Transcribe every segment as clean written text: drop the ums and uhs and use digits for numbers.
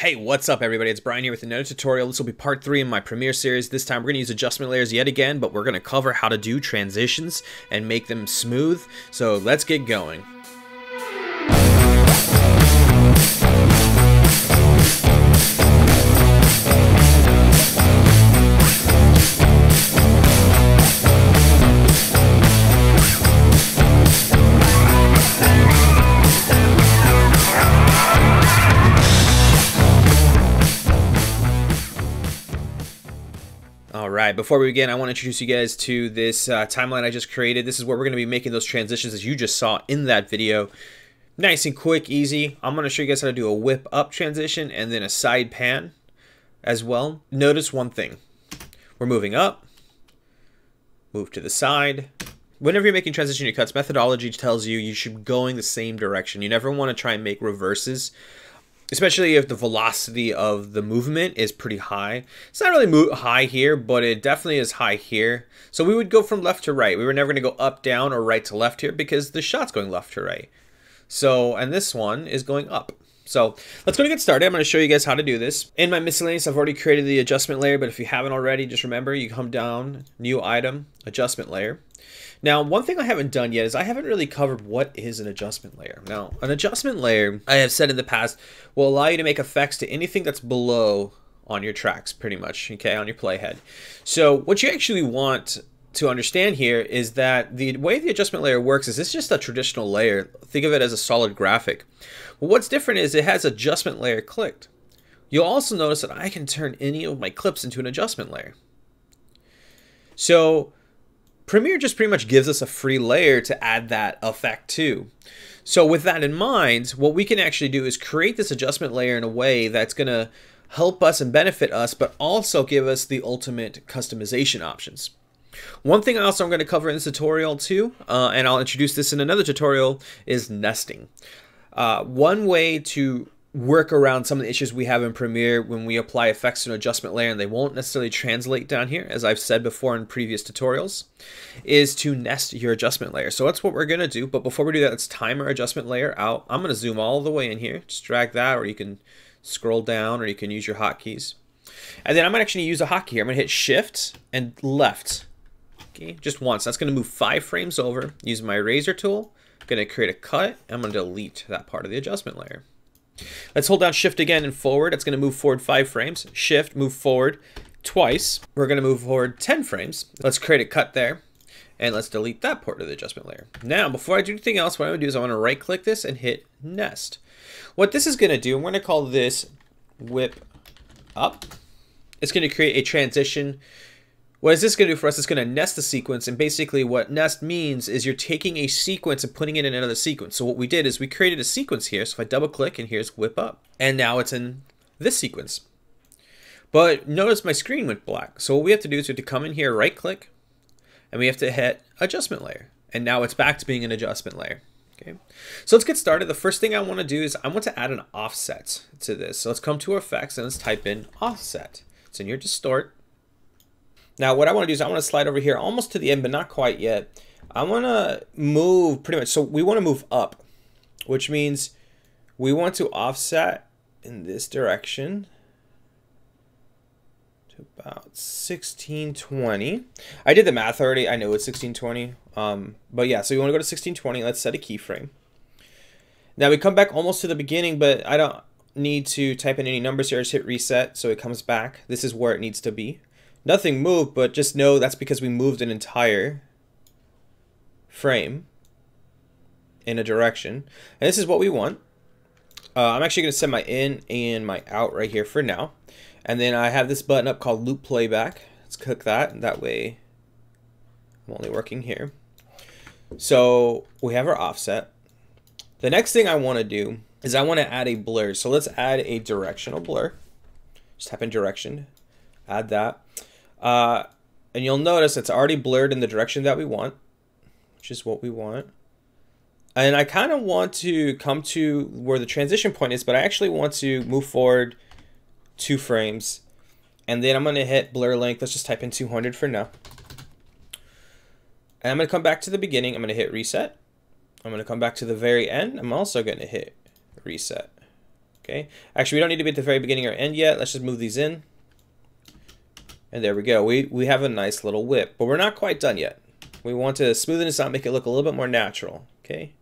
Hey, what's up everybody? It's Brian here with another tutorial. This will be part 3 in my Premiere series. This time we're gonna use adjustment layers yet again, but we're gonna cover how to do transitions and make them smooth. So let's get going. Alright, before we begin, I want to introduce you guys to this timeline I just created. This is where we're going to be making those transitions as you just saw in that video. Nice and quick, easy. I'm going to show you guys how to do a whip up transition and then a side pan as well. Notice one thing. We're moving up, move to the side. Whenever you're making transition cuts, methodology tells you you should be going the same direction. You never want to try and make reverses, especially if the velocity of the movement is pretty high. It's not really high here, but it definitely is high here. So we would go from left to right. We were never going to go up, down, or right to left here because the shot's going left to right. So, and this one is going up. So let's go to get started. I'm going to show you guys how to do this. In my miscellaneous, I've already created the adjustment layer, but if you haven't already, just remember you come down, new item, adjustment layer. Now, one thing I haven't done yet is I haven't really covered what is an adjustment layer. Now, an adjustment layer, I have said in the past, will allow you to make effects to anything that's below on your tracks, pretty much, okay, on your playhead. So what you actually want to understand here is that the way the adjustment layer works is it's just a traditional layer. Think of it as a solid graphic. Well, what's different is it has adjustment layer clicked. You'll also notice that I can turn any of my clips into an adjustment layer. So Premiere just pretty much gives us a free layer to add that effect to. So with that in mind, what we can actually do is create this adjustment layer in a way that's gonna help us and benefit us, but also give us the ultimate customization options. One thing also I'm gonna cover in this tutorial too, and I'll introduce this in another tutorial, is nesting. One way to work around some of the issues we have in Premiere when we apply effects to an adjustment layer and they won't necessarily translate down here, as I've said before in previous tutorials, is to nest your adjustment layer. So that's what we're gonna do, but before we do that, let's time our adjustment layer out. I'm gonna zoom all the way in here, just drag that, or you can scroll down, or you can use your hotkeys. And then I'm gonna actually use a hotkey here. I'm gonna hit Shift and left, okay, just once. That's gonna move 5 frames over, use my eraser tool, I'm gonna create a cut, and I'm gonna delete that part of the adjustment layer. Let's hold down Shift again and forward. It's going to move forward 5 frames. Shift, move forward twice. We're going to move forward 10 frames. Let's create a cut there, and let's delete that part of the adjustment layer. Now, before I do anything else, what I'm going to do is I want to right-click this and hit Nest. What this is going to do, I'm going to call this Whip Up. It's going to create a transition. What is this going to do for us? It's going to nest the sequence, and basically what nest means is you're taking a sequence and putting it in another sequence. So what we did is we created a sequence here. So if I double click, and here's whip up, and now it's in this sequence. But notice my screen went black. So what we have to do is we have to come in here, right click, and we have to hit adjustment layer. And now it's back to being an adjustment layer. Okay, so let's get started. The first thing I want to do is I want to add an offset to this. So let's come to effects and let's type in offset. It's in your distort. Now what I want to do is I want to slide over here almost to the end, but not quite yet. I want to move pretty much. So we want to move up, which means we want to offset in this direction to about 1620. I did the math already. I know it's 1620. But yeah, so you want to go to 1620. Let's set a keyframe. Now we come back almost to the beginning, but I don't need to type in any numbers here. Just hit reset. So it comes back. This is where it needs to be. Nothing moved, but just know that's because we moved an entire frame in a direction. And this is what we want. I'm actually going to set my in and my out right here for now. And then I have this button up called loop playback. Let's click that. And that way I'm only working here. So we have our offset. The next thing I want to do is I want to add a blur. So let's add a directional blur. Just type in direction, add that. And you'll notice it's already blurred in the direction that we want, which is what we want. And I kind of want to come to where the transition point is, but I actually want to move forward 2 frames. And then I'm going to hit blur length. Let's just type in 200 for now. And I'm going to come back to the beginning. I'm going to hit reset. I'm going to come back to the very end. I'm also going to hit reset. Okay, actually we don't need to be at the very beginning or end yet. Let's just move these in. And there we go. We have a nice little whip, but we're not quite done yet. We want to smoothen this out, make it look a little bit more natural. Okay.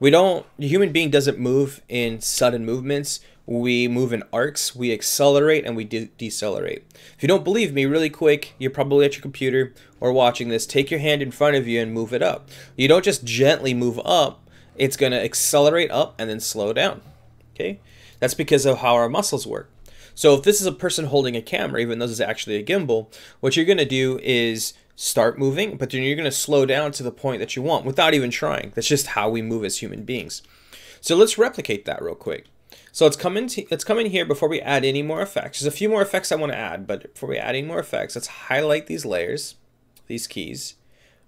We don't, the human being doesn't move in sudden movements. We move in arcs, we accelerate, and we decelerate. If you don't believe me, really quick, you're probably at your computer or watching this, take your hand in front of you and move it up. You don't just gently move up, it's gonna accelerate up and then slow down, okay? That's because of how our muscles work. So if this is a person holding a camera, even though this is actually a gimbal, what you're gonna do is start moving, but then you're gonna slow down to the point that you want without even trying. That's just how we move as human beings. So let's replicate that real quick. So let's come in here before we add any more effects. There's a few more effects I want to add, but before we add any more effects, let's highlight these layers, these keys.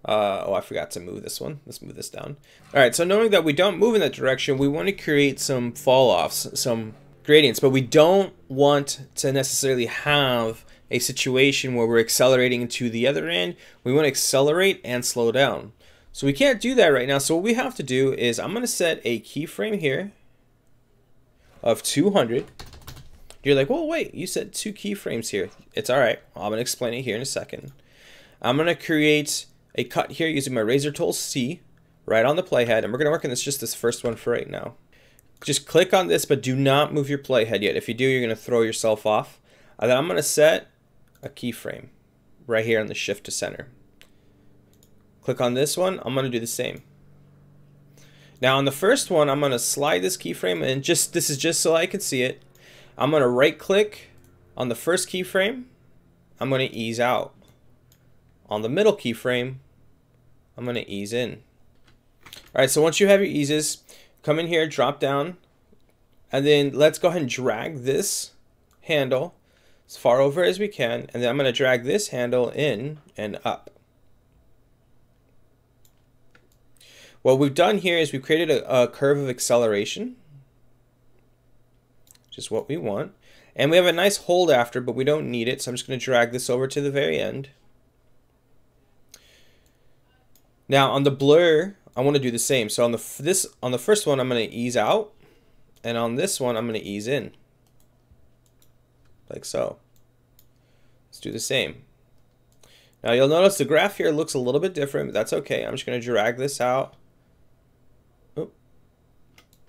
Oh, I forgot to move this one. Let's move this down. All right, so knowing that we don't move in that direction, we want to create some fall-offs, some gradients, but we don't want to necessarily have a situation where we're accelerating to the other end. We want to accelerate and slow down. So we can't do that right now. So what we have to do is I'm going to set a keyframe here of 200. You're like, well, wait, you said 2 keyframes here. It's all right. I'm going to explain it here in a second. I'm going to create a cut here using my razor tool C right on the playhead. And we're going to work on this, just this first one for right now. Just click on this, but do not move your playhead yet. If you do, you're going to throw yourself off. And then I'm going to set a keyframe right here on the shift to center. Click on this one. I'm going to do the same. Now on the first one, I'm going to slide this keyframe, and this is just so I can see it. I'm going to right click on the first keyframe. I'm going to ease out. On the middle keyframe, I'm going to ease in. All right, so once you have your eases, come in here, drop down, and then let's go ahead and drag this handle as far over as we can, and then I'm going to drag this handle in and up. What we've done here is we've created a curve of acceleration, which is what we want. And we have a nice hold after, but we don't need it. So I'm just going to drag this over to the very end. Now on the blur, I want to do the same. So on the first one, I'm going to ease out. And on this one, I'm going to ease in. Like so. Let's do the same. Now you'll notice the graph here looks a little bit different, but that's okay. I'm just going to drag this out.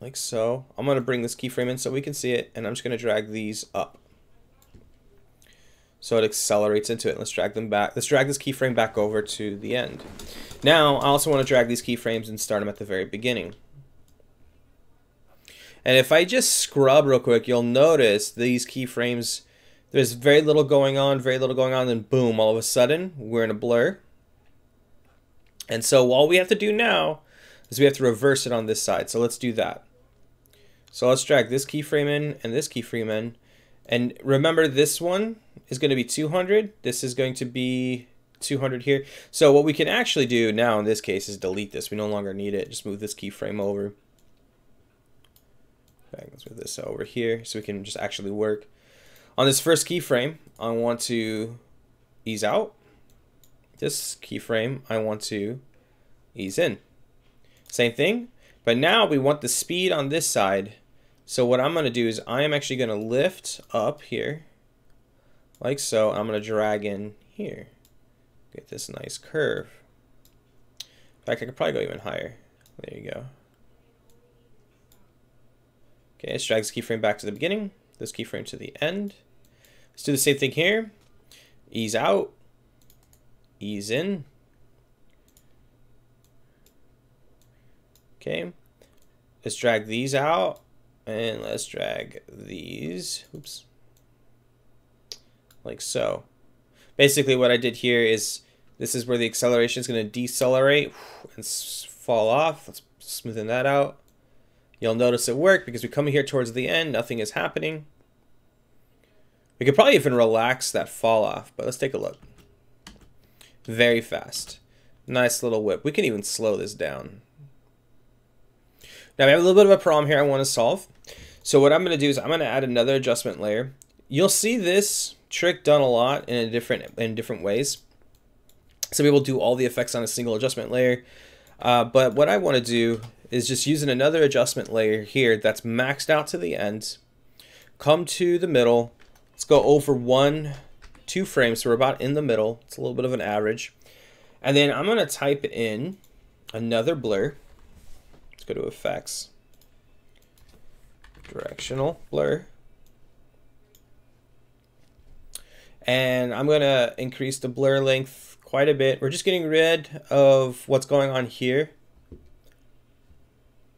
Like so. I'm going to bring this keyframe in so we can see it, and I'm just going to drag these up. So it accelerates into it. Let's drag them back. Let's drag this keyframe back over to the end. Now, I also want to drag these keyframes and start them at the very beginning. And if I just scrub real quick, you'll notice these keyframes, there's very little going on, then boom, all of a sudden, we're in a blur. And so all we have to do now is we have to reverse it on this side. So let's do that. So let's drag this keyframe in and this keyframe in. And remember, this one is going to be 200. This is going to be 200 here. So what we can actually do now in this case is delete this. We no longer need it. Just move this keyframe over. Okay, let's move this over here so we can just actually work. On this first keyframe, I want to ease out. This keyframe, I want to ease in. Same thing, but now we want the speed on this side. So what I'm going to do is I am actually going to lift up here, like so. I'm going to drag in here, get this nice curve. In fact, I could probably go even higher. There you go. Okay, let's drag this keyframe back to the beginning, this keyframe to the end. Let's do the same thing here. Ease out, ease in. Okay, let's drag these out, and let's drag these, oops, like so. Basically what I did here is, this is where the acceleration is going to decelerate and fall off. Let's smoothen that out. You'll notice it worked because we come here towards the end, nothing is happening. We could probably even relax that fall off, but let's take a look. Very fast. Nice little whip. We can even slow this down. Now we have a little bit of a problem here I want to solve. So what I'm going to do is I'm going to add another adjustment layer. You'll see this trick done a lot in different ways. Some people do all the effects on a single adjustment layer. But what I want to do is just using another adjustment layer here that's maxed out to the end. Come to the middle. Let's go over 1-2 frames. So we're about in the middle. It's a little bit of an average. And then I'm going to type in another blur. Let's go to effects, directional blur. And I'm going to increase the blur length quite a bit. We're just getting rid of what's going on here.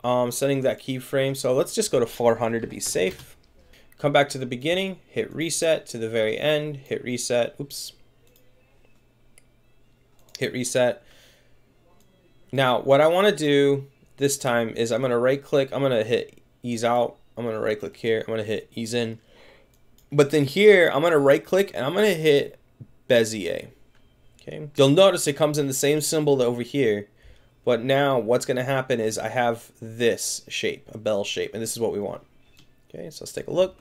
Setting that keyframe. So let's just go to 400 to be safe. Come back to the beginning, hit reset to the very end, hit reset. Oops. Hit reset. Now, what I want to do this time is I'm going to right click. I'm going to hit ease out. I'm going to right click here. I'm going to hit ease in. But then here, I'm going to right click and I'm going to hit Bezier. Okay. You'll notice it comes in the same symbol over here. But now what's going to happen is I have this shape, a bell shape, and this is what we want. Okay, so let's take a look.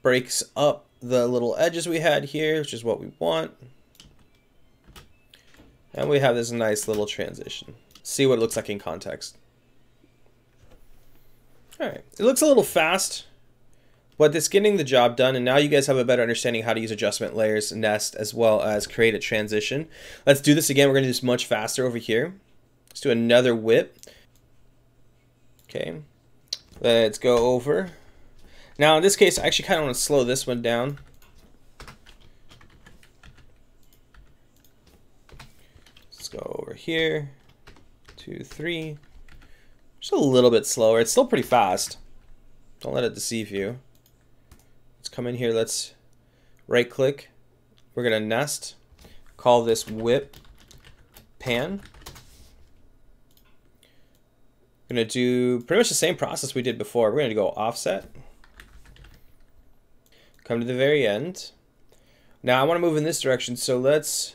Breaks up the little edges we had here, which is what we want. And we have this nice little transition. See what it looks like in context. All right, it looks a little fast, but it's getting the job done. And now you guys have a better understanding how to use adjustment layers, nest, as well as create a transition. Let's do this again. We're gonna do this much faster over here. Let's do another whip. Okay, let's go over. Now in this case, I actually kind of want to slow this one down. Let's go over here, 2, 3, just a little bit slower. It's still pretty fast. Don't let it deceive you. Let's come in here. Let's right click. We're going to nest, call this whip pan. We're going to do pretty much the same process we did before. We're going to go offset, come to the very end. Now I want to move in this direction. So let's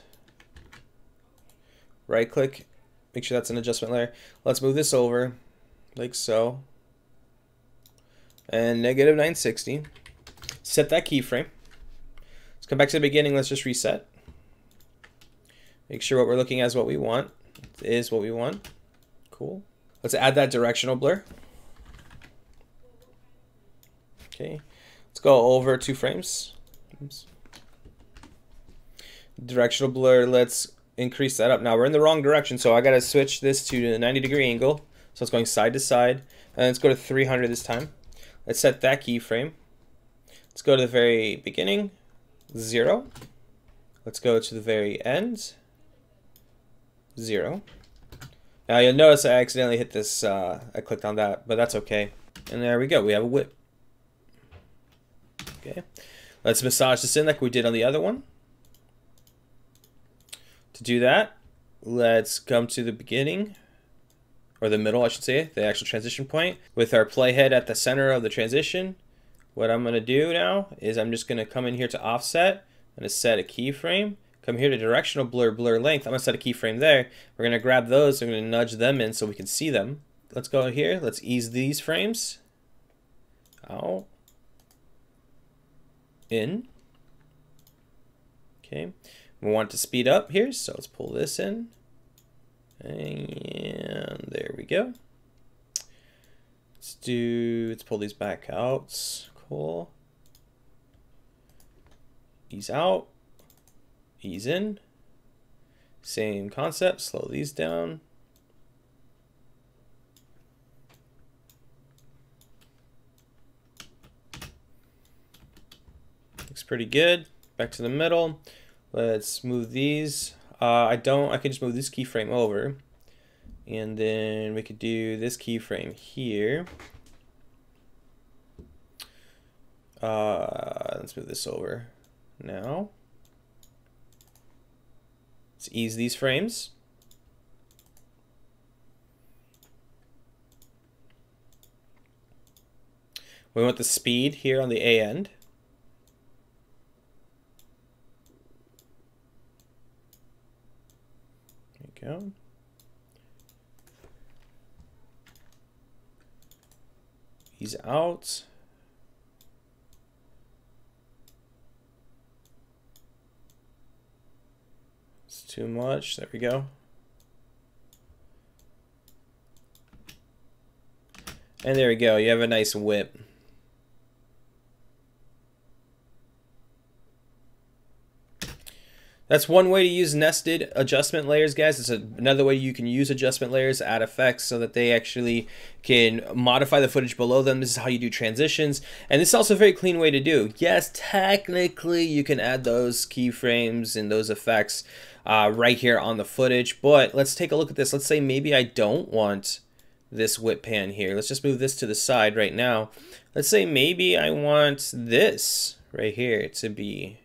right click, make sure that's an adjustment layer. Let's move this over like so. And negative 960. Set that keyframe. Let's come back to the beginning. Let's just reset. Make sure what we're looking at is what we want. Cool. Let's add that directional blur. Okay. Let's go over 2 frames. Oops. Directional blur. Let's increase that up. Now we're in the wrong direction, so I got to switch this to the 90-degree angle. So it's going side to side. And let's go to 300 this time. Let's set that keyframe. Let's go to the very beginning, 0. Let's go to the very end, 0. Now you'll notice I accidentally hit this, I clicked on that, but that's okay. And there we go, we have a whip. Okay, let's massage this in like we did on the other one. To do that, let's come to the beginning, or the middle, I should say, the actual transition point, with our playhead at the center of the transition. What I'm gonna do now is I'm just gonna come in here to offset, I'm gonna set a keyframe, come here to directional blur, blur length, I'm gonna set a keyframe there. We're gonna grab those, I'm gonna nudge them in so we can see them. Let's go here, let's ease these frames. Out. In. Okay, we want to speed up here, so let's pull this in. And there we go. Let's pull these back out. Cool. Ease out. Ease in. Same concept. Slow these down. Looks pretty good. Back to the middle. Let's move these. I can just move this keyframe over, and then we could do this keyframe here. Let's move this over now. Let's ease these frames. We want the speed here on the A end. Go. He's out. It's too much. There we go. And there we go, you have a nice whip. That's one way to use nested adjustment layers, guys. It's another way you can use adjustment layers, add effects so that they actually can modify the footage below them. This is how you do transitions. And this is also a very clean way to do. Yes, technically you can add those keyframes and those effects right here on the footage, but let's take a look at this. Let's say maybe I don't want this whip pan here. Let's just move this to the side right now. Let's say maybe I want this right here to be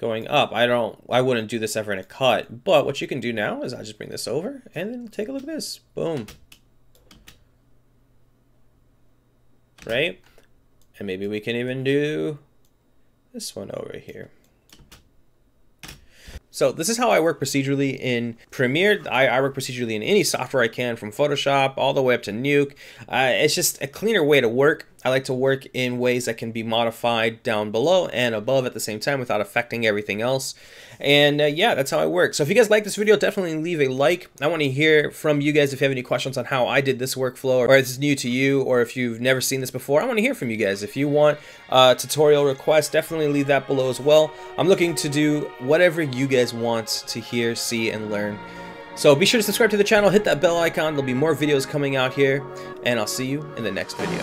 going up. I wouldn't do this ever in a cut, but what you can do now is I'll just bring this over and then take a look at this. Boom. Right? And maybe we can even do this one over here. So this is how I work procedurally in Premiere. I work procedurally in any software I can, from Photoshop all the way up to Nuke. It's just a cleaner way to work. I like to work in ways that can be modified down below and above at the same time without affecting everything else. And yeah, that's how I work. So if you guys like this video, definitely leave a like. I want to hear from you guys if you have any questions on how I did this workflow, or if it's new to you, or if you've never seen this before. I want to hear from you guys. If you want a tutorial request, definitely leave that below as well. I'm looking to do whatever you guys want to hear, see, and learn. So be sure to subscribe to the channel, hit that bell icon. There'll be more videos coming out here, and I'll see you in the next video.